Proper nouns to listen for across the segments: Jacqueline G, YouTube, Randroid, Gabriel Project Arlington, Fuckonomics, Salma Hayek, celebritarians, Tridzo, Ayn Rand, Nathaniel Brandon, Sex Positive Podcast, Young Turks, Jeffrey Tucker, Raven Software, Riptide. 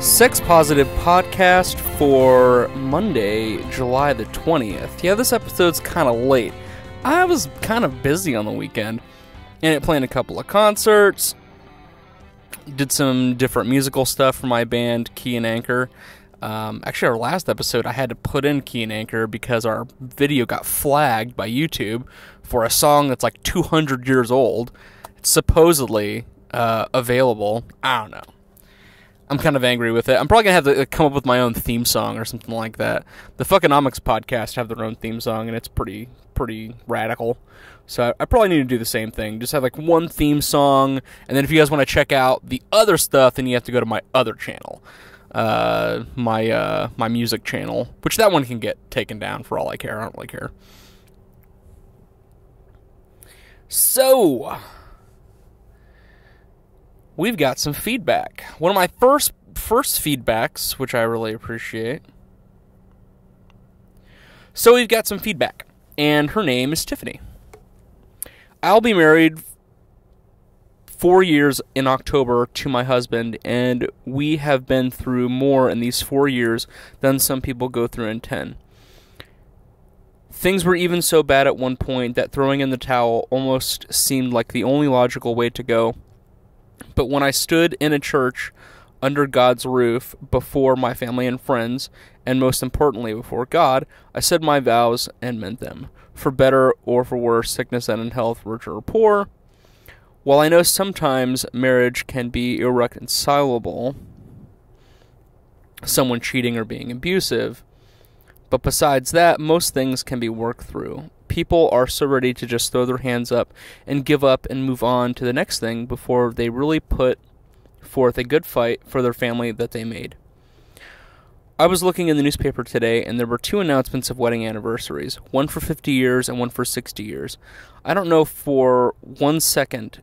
Sex Positive Podcast for Monday, July the 20th. Yeah, this episode's kind of late. I was kind of busy on the weekend, and it played a couple of concerts, did some different musical stuff for my band, Key and Anchor. Actually, our last episode, I had to put in Key and Anchor because our video got flagged by YouTube for a song that's like 200 years old. It's supposedly available. I don't know. I'm kind of angry with it. I'm probably going to have to come up with my own theme song or something like that. The Fuckonomics podcast have their own theme song, and it's pretty radical. So I probably need to do the same thing. Just have like one theme song, and then if you guys want to check out the other stuff, then you have to go to my other channel. My music channel, which that one can get taken down for all I care. I don't really care. So, we've got some feedback. One of my first feedbacks, which I really appreciate. So we've got some feedback, and her name is Tiffany. I'll be married 4 years in October to my husband, and we have been through more in these 4 years than some people go through in 10. Things were even so bad at one point that throwing in the towel almost seemed like the only logical way to go. But when I stood in a church under God's roof before my family and friends, and most importantly before God, I said my vows and meant them. For better or for worse, sickness and in health, rich or poor. While I know sometimes marriage can be irreconcilable, someone cheating or being abusive, but besides that, most things can be worked through. People are so ready to just throw their hands up and give up and move on to the next thing before they really put forth a good fight for their family that they made. I was looking in the newspaper today, and there were two announcements of wedding anniversaries, one for 50 years and one for 60 years. I don't know for one second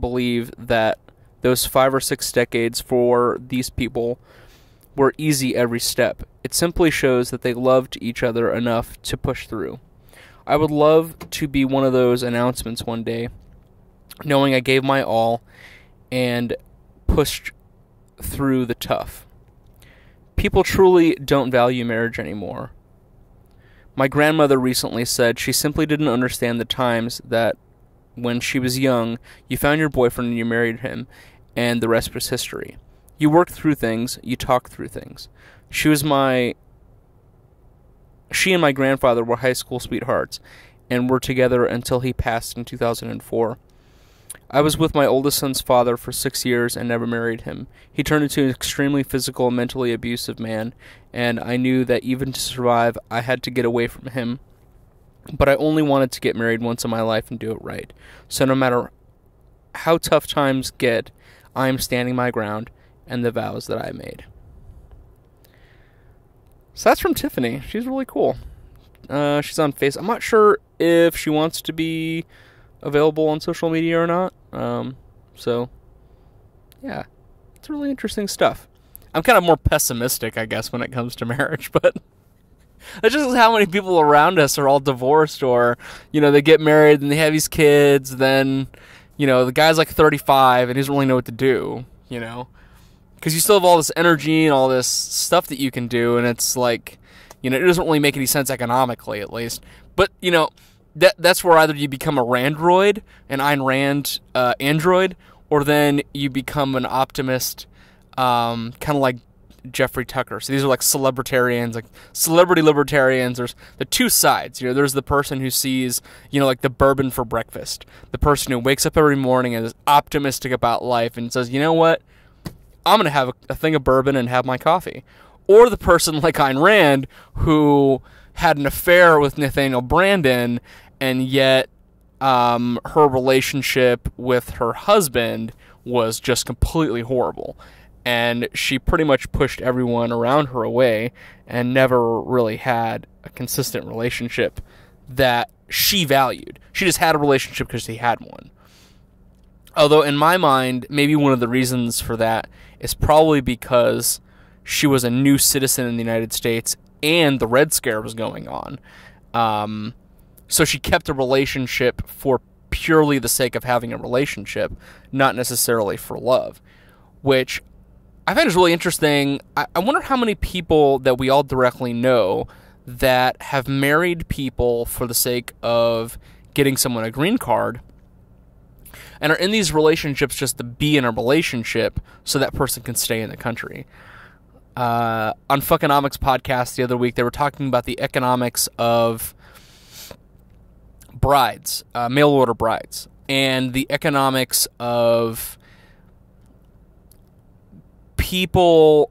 believe that those 5 or 6 decades for these people were easy every step. It simply shows that they loved each other enough to push through. I would love to be one of those announcements one day, knowing I gave my all and pushed through the tough. People truly don't value marriage anymore. My grandmother recently said she simply didn't understand the times that when she was young, you found your boyfriend and you married him, and the rest was history. You worked through things, you talked through things. She and my grandfather were high school sweethearts and were together until he passed in 2004. I was with my oldest son's father for 6 years and never married him. He turned into an extremely physical and mentally abusive man, and I knew that even to survive, I had to get away from him. But I only wanted to get married once in my life and do it right. So no matter how tough times get, I am standing my ground and the vows that I made. So that's from Tiffany. She's really cool. She's on Facebook. I'm not sure if she wants to be available on social media or not. So, yeah. It's really interesting stuff. I'm kind of more pessimistic, I guess, when it comes to marriage, but that's just how many people around us are all divorced, or, you know, they get married and they have these kids, then, you know, the guy's like 35 and he doesn't really know what to do, you know? Because you still have all this energy and all this stuff that you can do, and it's like, you know, it doesn't really make any sense economically, at least. But, you know, that's where either you become a Randroid, an Ayn Rand android, or then you become an optimist, kind of like Jeffrey Tucker. So these are like celebritarians, like celebrity libertarians. There's the two sides. You know, there's the person who sees, you know, like the bourbon for breakfast, the person who wakes up every morning and is optimistic about life and says, you know what, I'm going to have a thing of bourbon and have my coffee. Or the person like Ayn Rand who had an affair with Nathaniel Brandon, and yet her relationship with her husband was just completely horrible. And she pretty much pushed everyone around her away and never really had a consistent relationship that she valued. She just had a relationship because she had one. Although in my mind, maybe one of the reasons for that is probably because she was a new citizen in the United States and the Red Scare was going on. So she kept a relationship for purely the sake of having a relationship, not necessarily for love. which I find is really interesting. I wonder how many people that we all directly know that have married people for the sake of getting someone a green card and are in these relationships just to be in a relationship so that person can stay in the country. On Fuckonomics podcast the other week, they were talking about the economics of brides, mail order brides, and the economics of people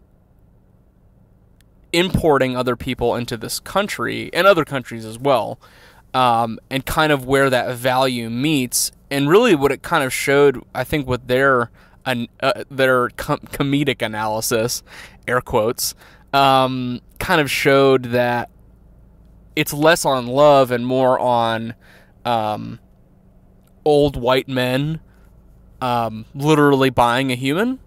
importing other people into this country and other countries as well, and kind of where that value meets. And really what it kind of showed, I think, with their comedic analysis, air quotes, kind of showed that it's less on love and more on old white men literally buying a human.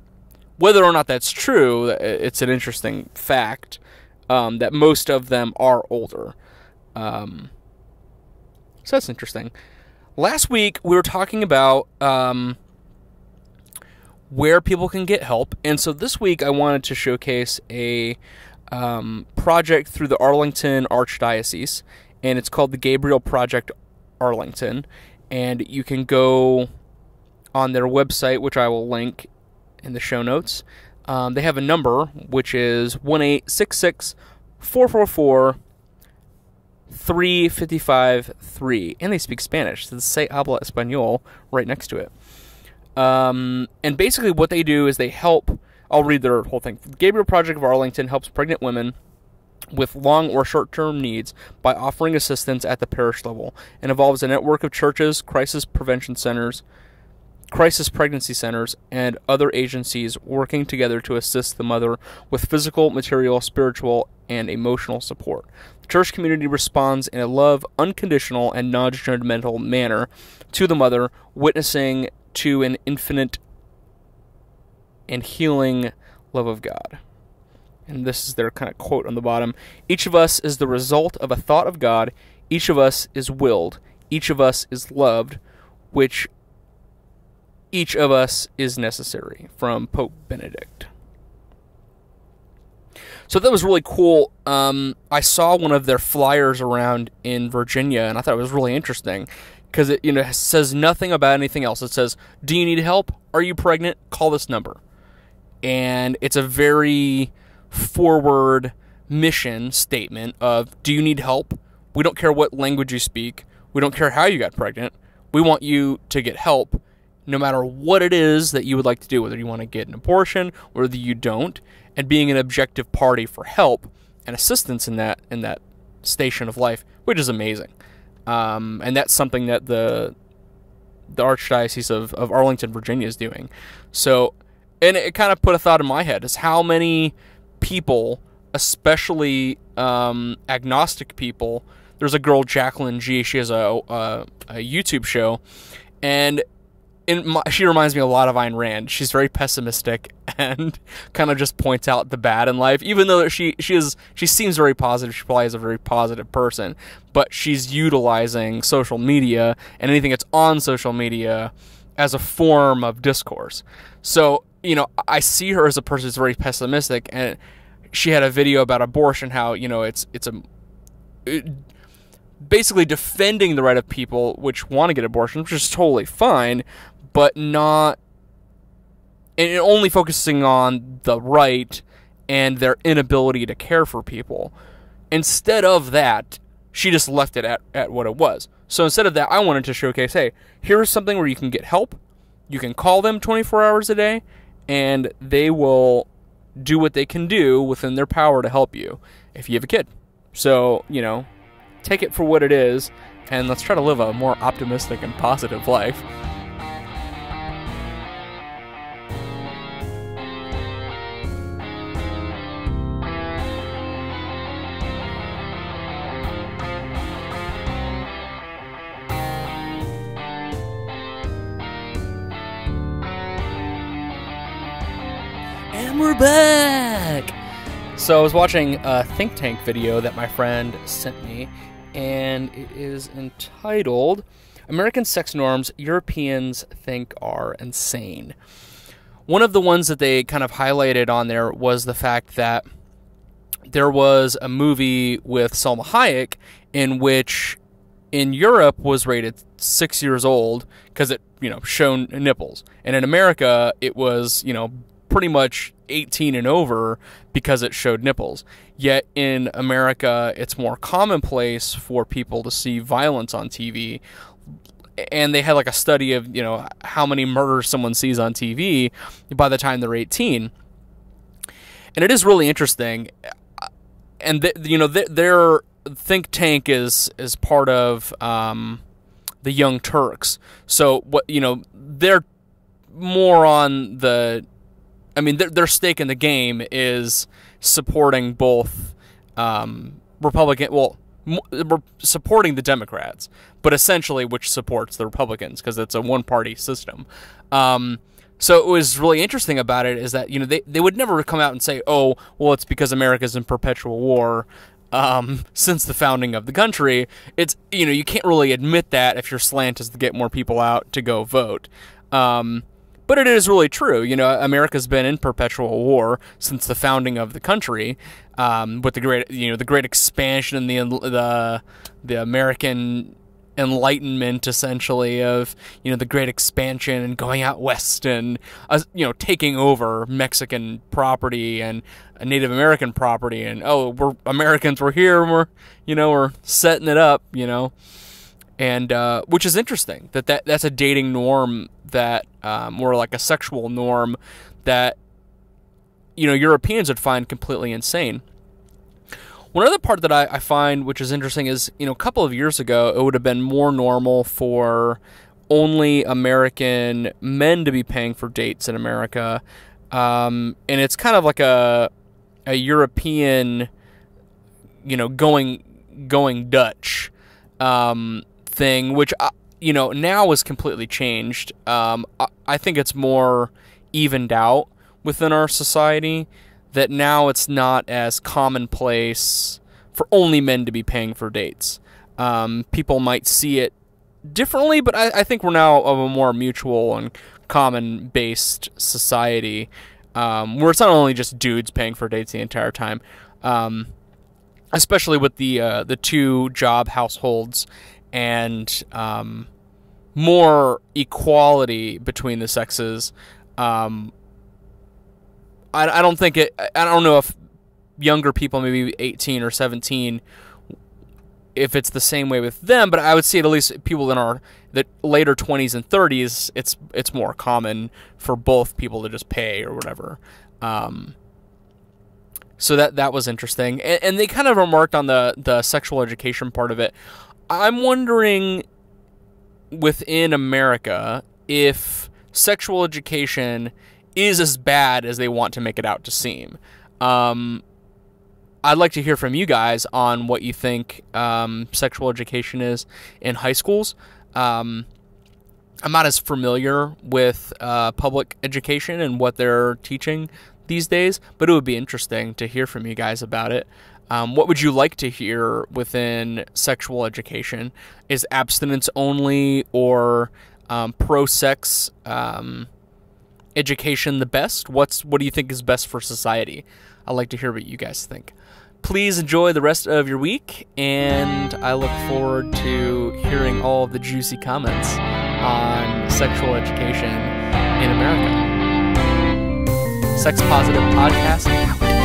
Whether or not that's true, it's an interesting fact that most of them are older. So that's interesting. Last week, we were talking about where people can get help. And so this week, I wanted to showcase a project through the Arlington Archdiocese. And it's called the Gabriel Project Arlington. And you can go on their website, which I will link in the show notes. They have a number, which is 1-866-444-3553. And they speak Spanish. So say habla español right next to it. And basically what they do is they help, I'll read their whole thing. Gabriel Project of Arlington helps pregnant women with long or short-term needs by offering assistance at the parish level, and involves a network of churches, crisis prevention centers, crisis pregnancy centers, and other agencies working together to assist the mother with physical, material, spiritual, and emotional support. The church community responds in a love, unconditional, and non-judgmental manner to the mother, witnessing to an infinite and healing love of God. And this is their kind of quote on the bottom. Each of us is the result of a thought of God. Each of us is willed. Each of us is loved, which each of us is necessary, from Pope Benedict. So that was really cool. I saw one of their flyers around in Virginia, and I thought it was really interesting because it, says nothing about anything else. It says, "Do you need help? Are you pregnant? Call this number." And it's a very forward mission statement of, do you need help? We don't care what language you speak. We don't care how you got pregnant. We want you to get help, no matter what it is that you would like to do, whether you want to get an abortion or whether you don't, and being an objective party for help and assistance in that station of life, which is amazing. And that's something that the Archdiocese of Arlington, Virginia is doing. So, and it kind of put a thought in my head, is how many people, especially agnostic people, there's a girl, Jacqueline G, she has a YouTube show, and she reminds me a lot of Ayn Rand. She's very pessimistic and kind of just points out the bad in life, even though she seems very positive. She probably is a very positive person, but she's utilizing social media and anything that's on social media as a form of discourse. So, I see her as a person who's very pessimistic, and she had a video about abortion, how, basically defending the right of people which want to get abortion, which is totally fine, but not, and only focusing on the right and their inability to care for people. Instead of that, she just left it at what it was. So instead of that, I wanted to showcase, hey, here's something where you can get help. You can call them 24 hours a day, and they will do what they can do within their power to help you if you have a kid. So, take it for what it is, and let's try to live a more optimistic and positive life. We're back! So I was watching a think tank video that my friend sent me, and it is entitled, American Sex Norms Europeans Think Are Insane. one of the ones that they kind of highlighted on there was the fact that there was a movie with Salma Hayek in which in Europe was rated 6 years old because it, you know, shown nipples. And in America, it was, you know, pretty much 18 and over because it showed nipples. Yet in America, it's more commonplace for people to see violence on TV. And they had like a study of, you know, how many murders someone sees on TV by the time they're 18. And it is really interesting. And, you know, their think tank is part of the Young Turks. So, what, you know, they're more on the... I mean, their stake in the game is supporting both Republican, well, supporting the Democrats, but essentially which supports the Republicans because it's a one-party system. So it was really interesting about it is that, you know, they would never come out and say, oh, well, it's because America's in perpetual war since the founding of the country. It's, you know, you can't really admit that if your slant is to get more people out to go vote. But it is really true. You know, America's been in perpetual war since the founding of the country, with the great, you know, the great expansion and the American Enlightenment, essentially, of, you know, the great expansion and going out west and you know, taking over Mexican property and Native American property, and oh, we're Americans, we're here, and we're, you know, we're setting it up, you know. And which is interesting that that's a dating norm that, or like a sexual norm that, you know, Europeans would find completely insane. One other part that I find which is interesting is, you know, a couple of years ago, it would have been more normal for only American men to be paying for dates in America. And it's kind of like a European, you know, going Dutch thing, which, you know, now is completely changed. I think it's more evened out within our society that now it's not as commonplace for only men to be paying for dates. People might see it differently, but I think we're now of a more mutual and common-based society, where it's not only just dudes paying for dates the entire time. Especially with the two job households and more equality between the sexes. I don't think it. I don't know if younger people, maybe 18 or 17, if it's the same way with them. But I would see it at least people in the later 20s and 30s. It's more common for both people to just pay or whatever. So that was interesting. And they kind of remarked on the sexual education part of it. I'm wondering within America if sexual education is as bad as they want to make it out to seem. I'd like to hear from you guys on what you think sexual education is in high schools. I'm not as familiar with public education and what they're teaching these days, but it would be interesting to hear from you guys about it. What would you like to hear within sexual education? Is abstinence only or pro-sex education the best? What do you think is best for society? I'd like to hear what you guys think. Please enjoy the rest of your week, and I look forward to hearing all of the juicy comments on sexual education in America. Sex Positive Podcast out.